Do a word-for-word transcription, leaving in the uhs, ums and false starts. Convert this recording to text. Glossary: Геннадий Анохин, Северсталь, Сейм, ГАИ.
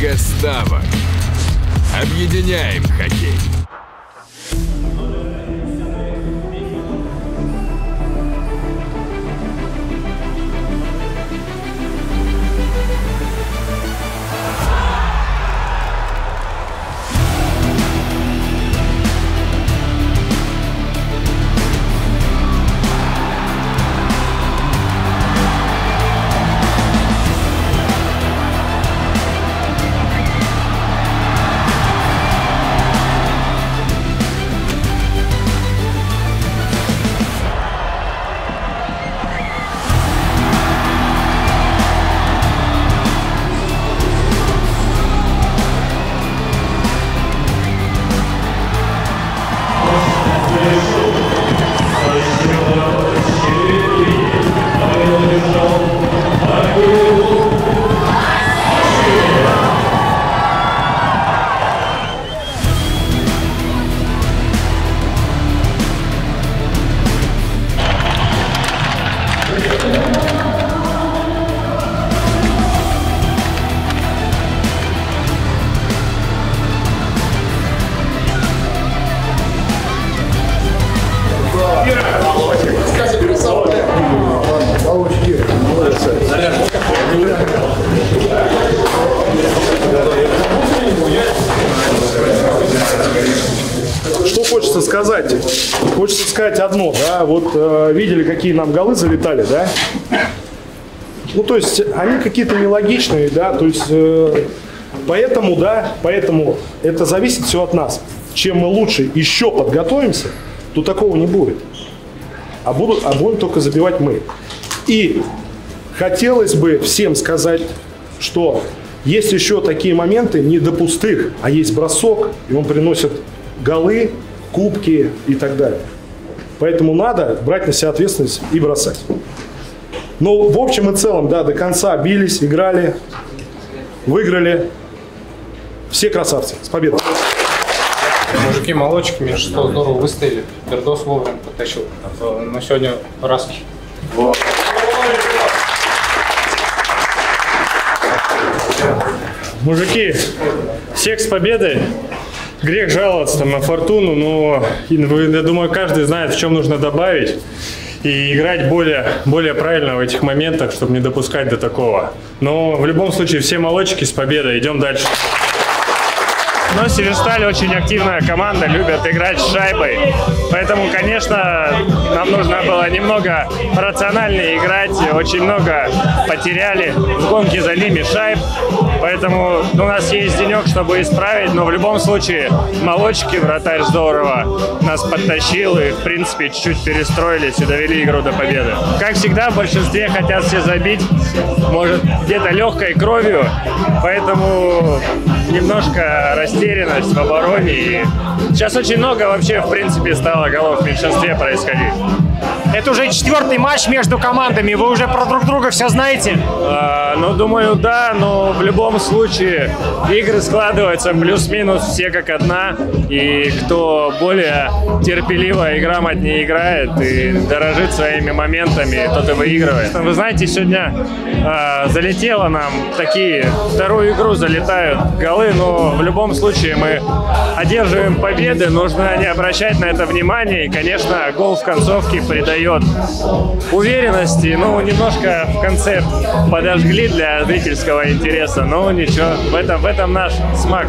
Лига ставок. Объединяем хоккей. Что хочется сказать? Хочется сказать одно, да, вот э, видели, какие нам голы залетали, да? Ну, то есть, они какие-то нелогичные, да, то есть, э, поэтому, да, поэтому это зависит все от нас. Чем мы лучше еще подготовимся, то такого не будет. А, будут, а будем только забивать мы. И хотелось бы всем сказать, что есть еще такие моменты не до пустых, а есть бросок, и он приносит голы, кубки и так далее. Поэтому надо брать на себя ответственность и бросать. Но в общем и целом, да, до конца бились, играли, выиграли. Все красавцы. С победой! Мужики-молодчики, Миша, что здорово выстояли. Пердос вовремя потащил. Но сегодня раз. Мужики, всех с победой. Грех жаловаться там на фортуну, но я думаю, каждый знает, в чем нужно добавить. И играть более, более правильно в этих моментах, чтобы не допускать до такого. Но в любом случае все молодчики, с победой. Идем дальше. Но Северсталь очень активная команда, любят играть с шайбой. Поэтому, конечно, нам нужно было немного рациональнее играть. Очень много потеряли в гонке за линии шайб. Поэтому у нас есть денек, чтобы исправить. Но в любом случае, молодчики, вратарь здорово нас подтащил. И, в принципе, чуть-чуть перестроились и довели игру до победы. Как всегда, в большинстве хотят все забить. Может, где-то легкой кровью. Поэтому немножко растерянность в обороне. И сейчас очень много вообще, в принципе, стало голов в меньшинстве происходить. Это уже четвертый матч между командами. Вы уже про друг друга все знаете? А, ну, думаю, да. Но в любом случае игры складываются плюс-минус все как одна. И кто более терпеливо и грамотнее играет и дорожит своими моментами, тот и выигрывает. Вы знаете, сегодня а, залетело нам такие, вторую игру залетают голы. Но в любом случае мы одерживаем победы. Нужно не обращать на это внимания. И, конечно, гол в концовке придает уверенности, ну, немножко в конце подожгли для зрительского интереса, но ничего, в этом, в этом наш смак.